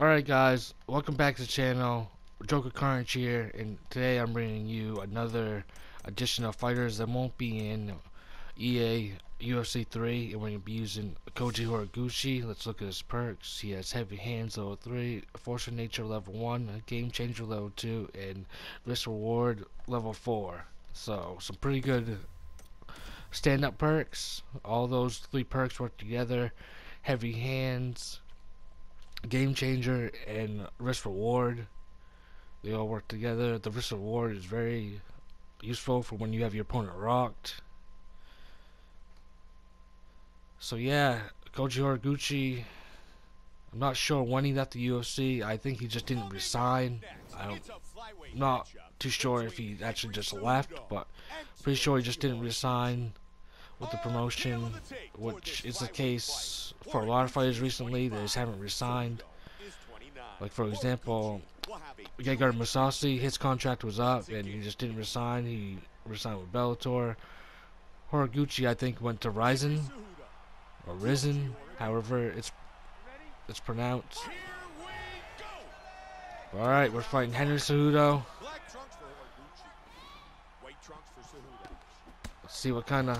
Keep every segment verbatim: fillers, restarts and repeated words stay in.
Alright guys, welcome back to the channel. JokerCarnage here, and today I'm bringing you another edition of fighters that won't be in E A U F C three, and we're going to be using Kyoji Horiguchi. Let's look at his perks. He has Heavy Hands level three, Force of Nature level one, Game Changer level two, and Risk Reward level four. So, some pretty good stand-up perks. All those three perks work together. Heavy Hands, Game Changer, and Risk Reward, they all work together. The Risk Reward is very useful for when you have your opponent rocked. So yeah, Kyoji Horiguchi, I'm not sure when he left the U F C. I think he just didn't resign. I'm not too sure if he actually just left, but pretty sure he just didn't resign with the promotion, which is the case for a lot of fighters recently. They just haven't resigned. Like for example, Gegard Musashi, his contract was up and he just didn't resign. He resigned with Bellator. Horiguchi, I think, went to Rizin, or Rizin, however it's it's pronounced. All right, we're fighting Henry Cejudo. Let's see what kind of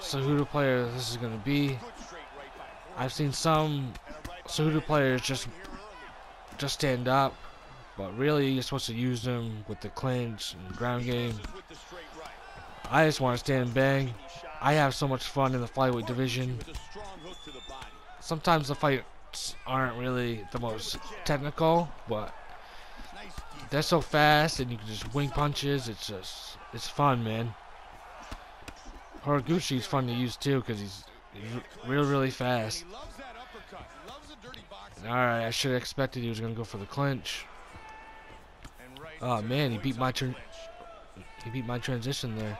Cejudo player this is going to be. I've seen some Cejudo players just just stand up, but really you're supposed to use them with the clinch and ground game. I just want to stand and bang. I have so much fun in the flyweight division. Sometimes the fights aren't really the most technical, but they're so fast and you can just wing punches. It's just, it's fun, man. Horiguchi's fun to use too because he's really, really fast. Alright, I should have expected he was going to go for the clinch. Oh man, he beat my turn. He beat my transition there.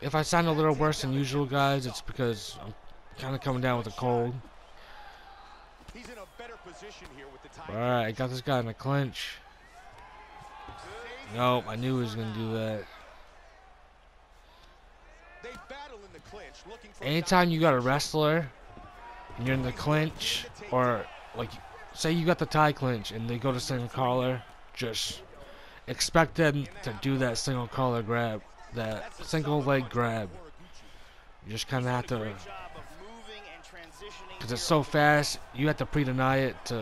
If I sound a little worse than usual, guys, it's because I'm kind of coming down with a cold. Alright, I got this guy in a clinch. Nope, I knew he was going to do that. Anytime you got a wrestler and you're in the clinch, or like say you got the tie clinch and they go to single collar, just expect them to do that single collar grab, that single leg grab. You just kind of have to, because it's so fast, you have to pre-deny it to,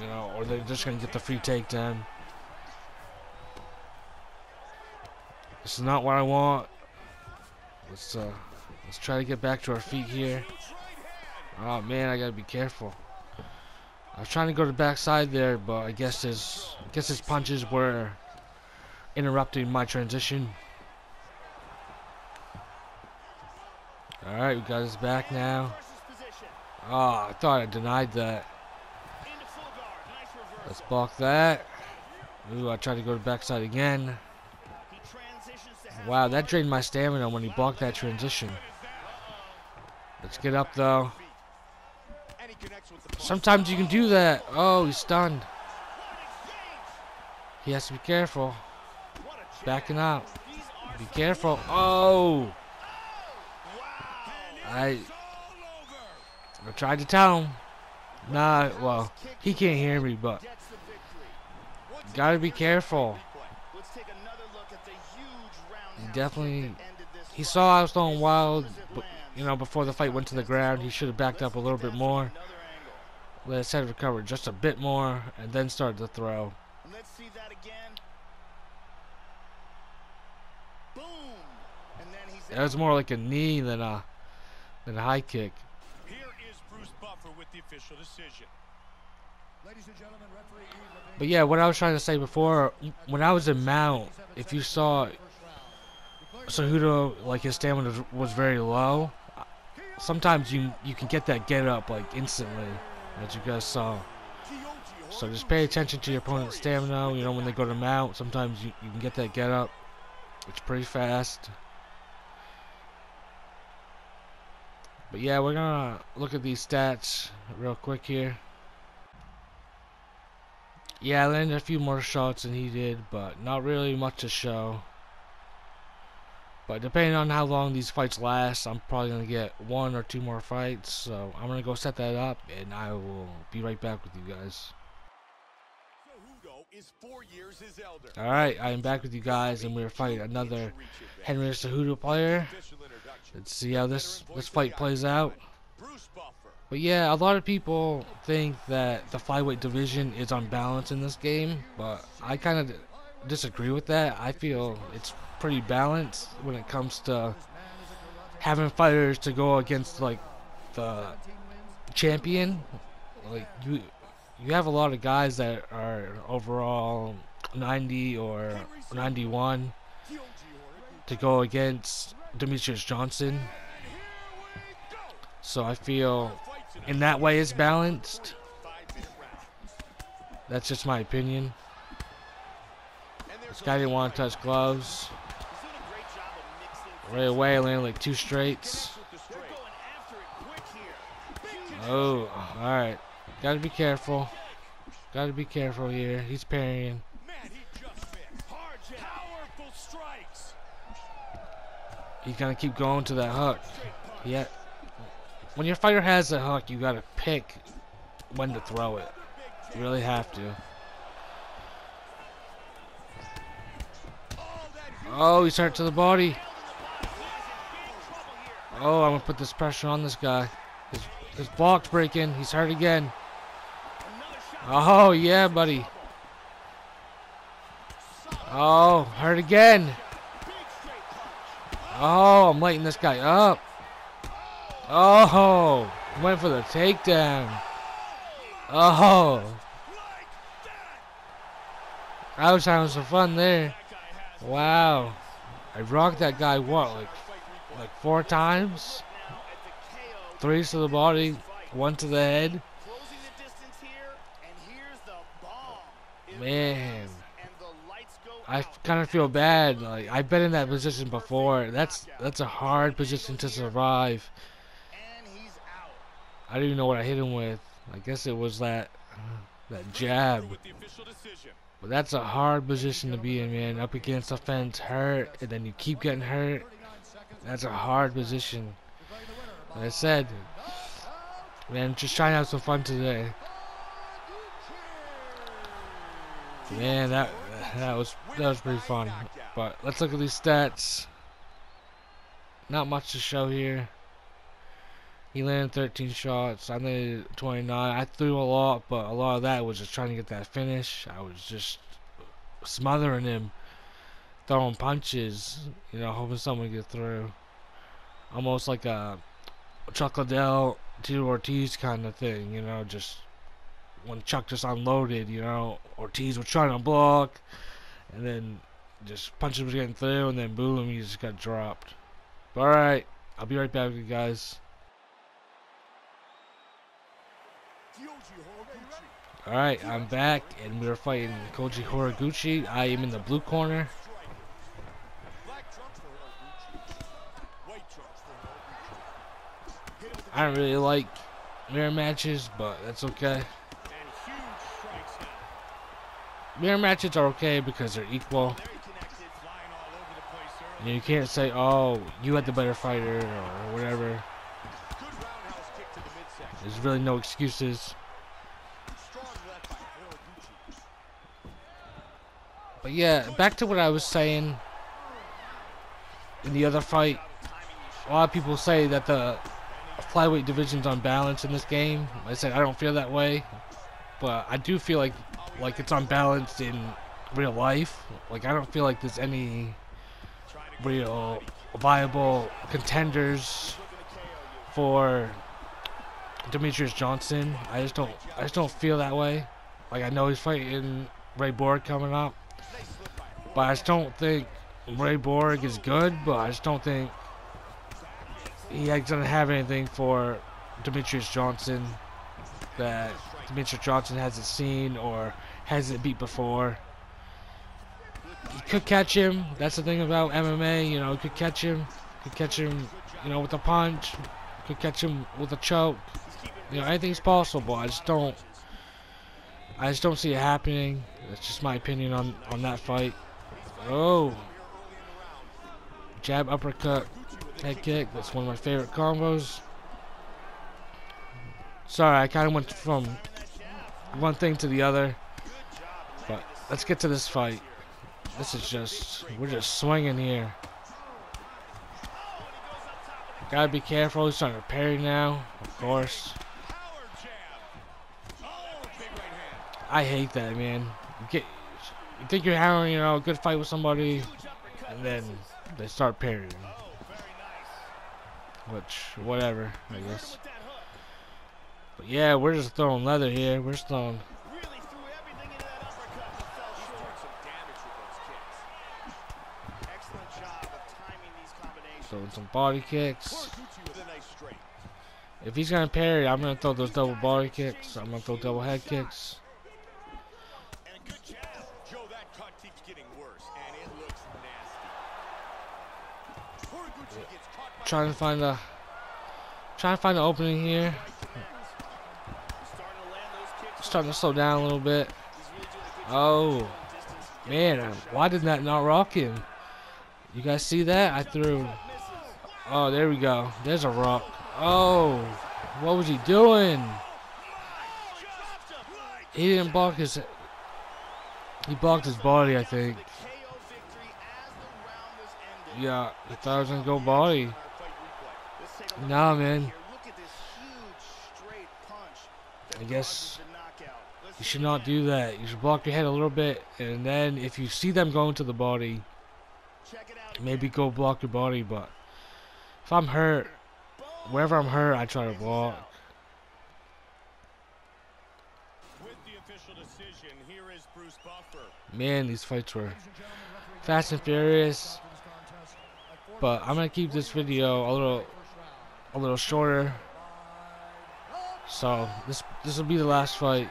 you know, or they're just going to get the free takedown. This is not what I want. Let's uh, let's try to get back to our feet here. Oh man, I gotta be careful. I was trying to go to the backside there, but I guess his I guess his punches were interrupting my transition. All right, we got his back now. Oh, I thought I denied that. Let's block that. Ooh, I tried to go to the backside again. Wow, that drained my stamina when he blocked that transition. Let's get up though. Sometimes you can do that. Oh, he's stunned. He has to be careful. Backing up. Be careful. Oh! I, I tried to tell him. Nah, well, he can't hear me, but gotta be careful. He definitely, he saw I was throwing wild, but, you know, before the fight went to the ground. He should have backed up a little bit more, let his head recover just a bit more, and then started to throw. Let's see that again. Boom! And then he's, that was more like a knee than a than a high kick. Here is Bruce Buffer with the official decision. Ladies and gentlemen, referee. But yeah, what I was trying to say before, when I was in mount, if you saw Cejudo, like his stamina was very low. Sometimes you you can get that get up like instantly, as you guys saw. So just pay attention to your opponent's stamina. You know, when they go to mount, sometimes you, you can get that get up. It's pretty fast. But yeah, we're gonna look at these stats real quick here. Yeah, I landed a few more shots than he did, but not really much to show. But depending on how long these fights last, I'm probably going to get one or two more fights. So I'm going to go set that up, and I will be right back with you guys. Alright, I am back with you guys, and we're fighting another Henry Cejudo player. Let's see how this, this fight plays out. But yeah, a lot of people think that the flyweight division is unbalanced in this game, but I kind of disagree with that. I feel it's pretty balanced when it comes to having fighters to go against like the champion. Like you you have a lot of guys that are overall ninety or ninety-one to go against Demetrius Johnson. So I feel in that way it's balanced. That's just my opinion. This guy didn't want to touch gloves. Right away, landed like two straights. Oh, alright. Gotta be careful. Gotta be careful here. He's parrying. He's gonna keep going to that hook. Yeah. When your fighter has a hook, you gotta pick when to throw it. You really have to. Oh, he's hurt to the body. Oh, I'm going to put this pressure on this guy. His, his block's breaking. He's hurt again. Oh, yeah, buddy. Oh, hurt again. Oh, I'm lighting this guy up. Oh, went for the takedown. Oh. I was having some fun there. Wow, I rocked that guy what, like, like four times? Three to the body, one to the head. Man, I kind of feel bad. Like I've been in that position before. That's that's a hard position to survive. I don't even know what I hit him with. I guess it was that that jab. But that's a hard position to be in, man. Up against the fence, hurt, and then you keep getting hurt. That's a hard position. Like I said, man, just trying to have some fun today. Man, that that was that was pretty fun. But let's look at these stats. Not much to show here. He landed thirteen shots, I landed twenty-nine. I threw a lot, but a lot of that was just trying to get that finish. I was just smothering him, throwing punches, you know, hoping someone would get through. Almost like a Chuck Liddell, Tito Ortiz kind of thing, you know, just when Chuck just unloaded, you know, Ortiz was trying to block, and then just punches was getting through, and then boom, he just got dropped. But alright, I'll be right back with you guys. Alright, I'm back, and we're fighting Kyoji Horiguchi. I am in the blue corner. I don't really like mirror matches, but that's okay. Mirror matches are okay because they're equal. And you can't say, oh, you had the better fighter, or whatever. There's really no excuses. But yeah, back to what I was saying in the other fight. A lot of people say that the flyweight division's unbalanced in this game. Like I said, I don't feel that way, but I do feel like like it's unbalanced in real life. Like I don't feel like there's any real viable contenders for Demetrius Johnson. I just don't I just don't feel that way. Like I know he's fighting Ray Borg coming up. But I just don't think Ray Borg is good, but I just don't think he doesn't have anything for Demetrius Johnson that Demetrius Johnson hasn't seen or hasn't beat before. You could catch him. That's the thing about M M A, you know, you could catch him. You could catch him, you know, with a punch. You could catch him with a choke. You know, anything's possible. I just don't I just don't see it happening. That's just my opinion on, on that fight. Oh. Jab, uppercut, head kick. That's one of my favorite combos. Sorry, I kind of went from one thing to the other. But let's get to this fight. This is just, we're just swinging here. Gotta be careful. He's trying to parry now, of course. I hate that, man. You, get, you think you're having, you know, a good fight with somebody, and then they start parrying. Which, whatever, I guess. But yeah, we're just throwing leather here. We're just throwing. Throwing some body kicks. If he's gonna parry, I'm gonna throw those double body kicks. I'm gonna throw double head kicks. Trying to find a, trying to find an opening here. Starting to slow down a little bit. Oh man, why did that not rock him? You guys see that? I threw. Oh, there we go. There's a rock. Oh, what was he doing? He didn't block his. He blocked his body, I think. Yeah, I thought I was gonna go body. Nah, man. I guess you should not do that. You should block your head a little bit, and then if you see them going to the body, maybe go block your body. But if I'm hurt, wherever I'm hurt, I try to block. Man, these fights were fast and furious. But I'm gonna keep this video a little, a little shorter. So this this will be the last fight.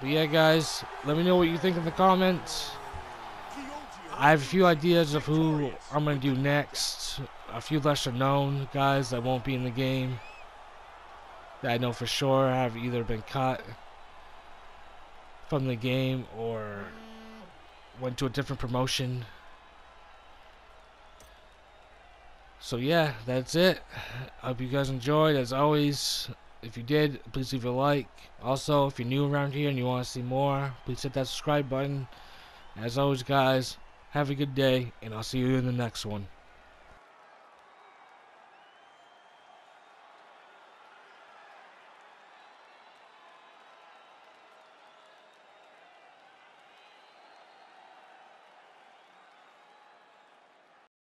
But yeah, guys, let me know what you think in the comments. I have a few ideas of who I'm gonna do next. A few lesser known guys that won't be in the game, that I know for sure have either been cut from the game or went to a different promotion. So yeah, that's it. I hope you guys enjoyed. As always, if you did, please leave a like. Also, if you're new around here and you want to see more, please hit that subscribe button. As always, guys, have a good day, and I'll see you in the next one.